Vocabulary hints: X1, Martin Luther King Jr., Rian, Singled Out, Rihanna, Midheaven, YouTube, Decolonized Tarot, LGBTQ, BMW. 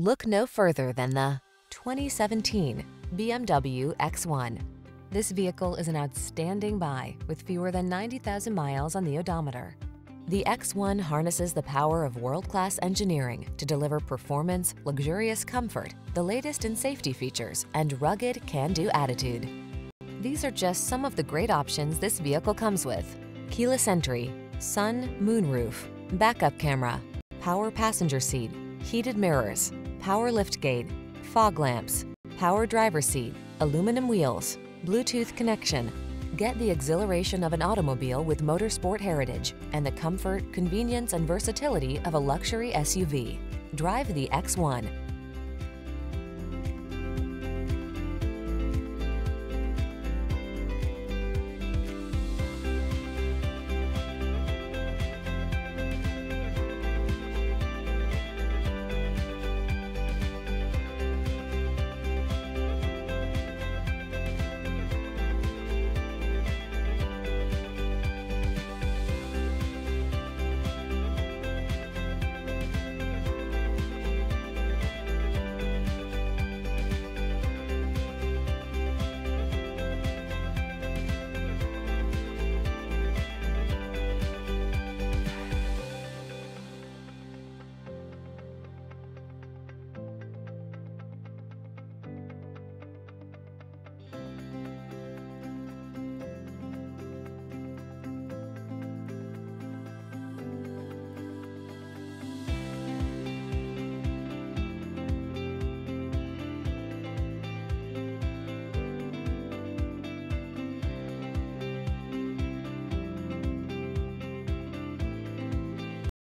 Look no further than the 2017 BMW X1. This vehicle is an outstanding buy with fewer than 90,000 miles on the odometer. The X1 harnesses the power of world-class engineering to deliver performance, luxurious comfort, the latest in safety features, and rugged can-do attitude. These are just some of the great options this vehicle comes with: keyless entry, sun, moonroof, backup camera, power passenger seat, heated mirrors, power liftgate, fog lamps, power driver's seat, aluminum wheels, Bluetooth connection. Get the exhilaration of an automobile with motorsport heritage and the comfort, convenience, and versatility of a luxury SUV. Drive the X1.